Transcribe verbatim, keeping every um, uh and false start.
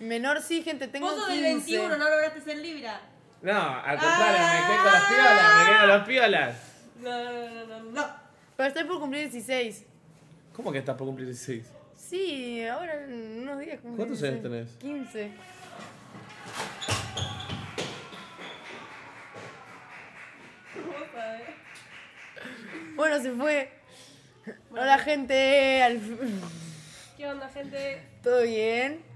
Menor sí, gente, tengo quince. Vos sos del veintiuno, no lograste ser Libra. No, al contrario, ah, me quedé con las piolas, me quedé con las piolas. No, no, no, no, no. Pero estoy por cumplir dieciséis. ¿Cómo que estás por cumplir dieciséis? Sí, ahora en unos días cumplir. ¿Cuántos años tenés? quince. Bueno, se fue. Bueno. Hola, gente. ¿Qué onda, gente? ¿Todo bien?